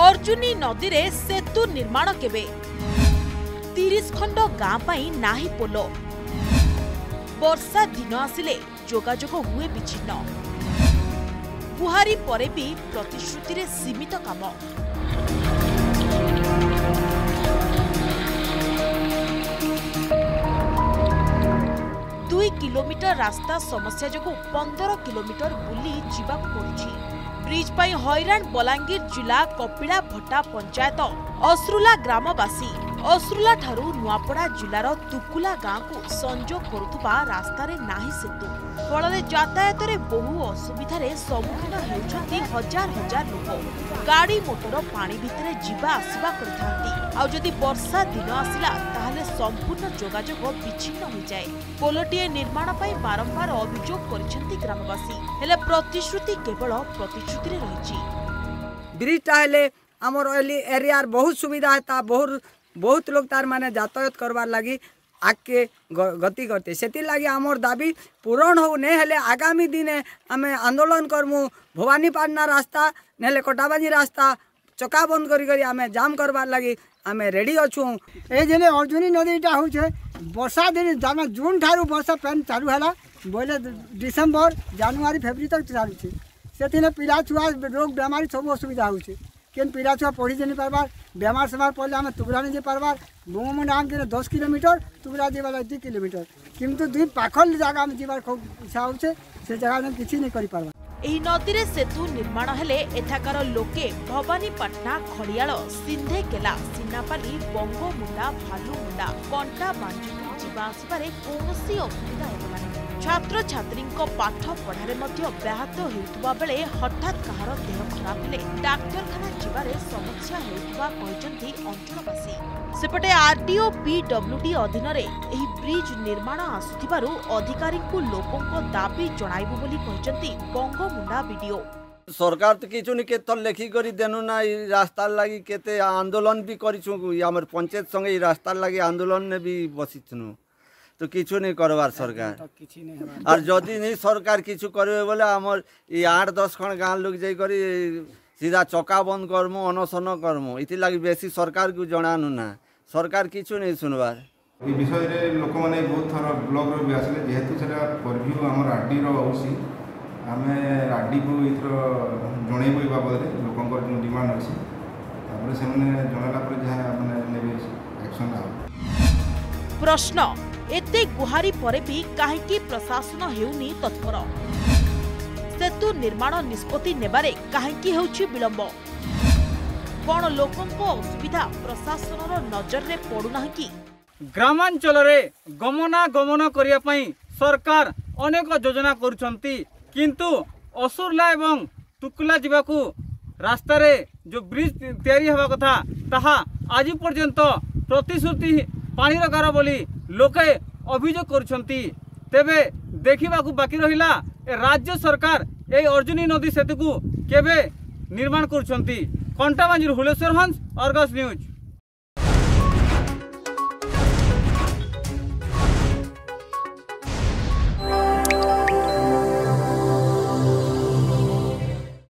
अर्जुनी नदी रे सेतु निर्माण केबे 30 खंड गाँ पाई नाही पोल। वर्षा दिन आसिले जोगाजोग हुए विच्छिन्न। बुहारी परे भी प्रतिश्रुति रे सीमित काम। दुई किलोमीटर रास्ता समस्या जोगु 15 किलोमीटर बुली जीवाक पड़ी। ब्रिज पर हैरान बलांगीर जिला कपिलाभट्टा पंचायत अशुर्ला ग्रामवासी। अशुर्ला ठारू नुआपड़ा जिलार तुकुला गाँ को संजोग करुवा रास्तार नाही सेतु। फल यातायात बहु असुविधार सम्मुखीन होती हजार हजार लोक। गाड़ी मोटर पानी भितर जीवा आसवा करदी। वर्षा दिन आसला ताहले संपूर्ण जोगाजोग विच्छिन्न हो जाए। पोलटीए निर्माण पर बारंबार अभियोग करिसेंती ग्रामवासी। हेले प्रतिश्रुति केवल प्रतिश्रुति। ब्रिजटा हेले आमर एरिया बहुत सुविधा है। बहुत लोग तार माने यातायात करवार लगी आगे गति करते। से लगी आमर दाबी पूरण हो नहीं हेले आगामी दिन आम आंदोलन करमु। भवानीपाटना रास्ता नहले कटाबाजी रास्ता चका बंद करी आम जाम करवार लगी आम रेडी अच्छू। ये अर्जुनी नदीटा हो वर्षा दिन जन जून ठारू वर्षा पेन चालू है बोले डिसेम्बर जनवरी फेब्रुआरी तक चलुचे। से पिला छुआ रोग बेमारी सब असुविधा होन। पिला छुआ पढ़ी जानी पार्बार बेमार सेमार पड़े आम तुकुला नहीं पार्बार। बोमुंडा आम के 10 किलोमीटर तुकुला जीवाला 2 किलोमीटर किंतु दुई पाखल जगह आम जीवार खूब इच्छा होचे। से जगह आम किसी नहीं कर पार्बार। एही नदी रे सेतु निर्माण हेले एठाकार लोके भवानीपाटना खड़ियाल सिंधेकेला सिनापाली बंगोमुंडा भालुमुंडा कंटा बांझुरी जीवा आसबार कौनसी असुविधा होगा नहीं। छात्र छात्री पाठ पढ़ारे व्याहत होता बेले हठात कहार देह खराब हेले डाक्तखाना जीवार समस्या होलवासी। सेपटे आरडीओ पीडब्ल्यूडी अधीन ब्रिज निर्माण आसुथिबारु अधिकारी लोकों दाबी जणाइबु बोली बंगमुंडा वीडियो। सरकार तो किछु नि केत लेखिक देनुना रास्तार लगी केते आंदोलन भी करूँ। पंचायत संगे रास्तार लगी आंदोलन ने भी बसिनु तो किछु नहीं करवार सरकार। और जदि नहीं सरकार किछु करे बोले आमर 8-10 खण गाँव लोग जाई करी सीधा चका बंद करमु अनशन करमु। इति लगी बेसी सरकार को जणानु ना। सरकार किछु नहीं सुनवार। ये विषय रे लोक मैंने बहुत थर ब्लग भी आसे जेहेतु से परभ्यू आम आरडी रोसी आम आरडी को एथर जनइबू बाबद लोक डिमांड अच्छी से जनला मैंने एक्शन। प्रश्न एते गुहारी पर भी कहीं प्रशासन हेउनी तत्पर। सेतु निर्माण निष्पत्ति नेबारे कहीं हेउछि विलंब। कौन लोकों असुविधा प्रशासन नजर में पड़ुना कि ग्रामांचल में गमनागमन करने सरकार अनेक योजना करुँचंती किंतु अशुर्ला एवं तुकुला जावाकू रास्ता रे जो ब्रिज तैयारी हवा कथा ताहा आज पर्यंत प्रतिश्रुति पानी कार बोली लोके अभियोग करुँचंती। तेबे देखा बाकी रहिला राज्य सरकार ये अर्जुनी नदी सेतु को केबे निर्माण करुँचंती। कंटाबांजी हुलेश्वर हंस, अर्गस न्यूज।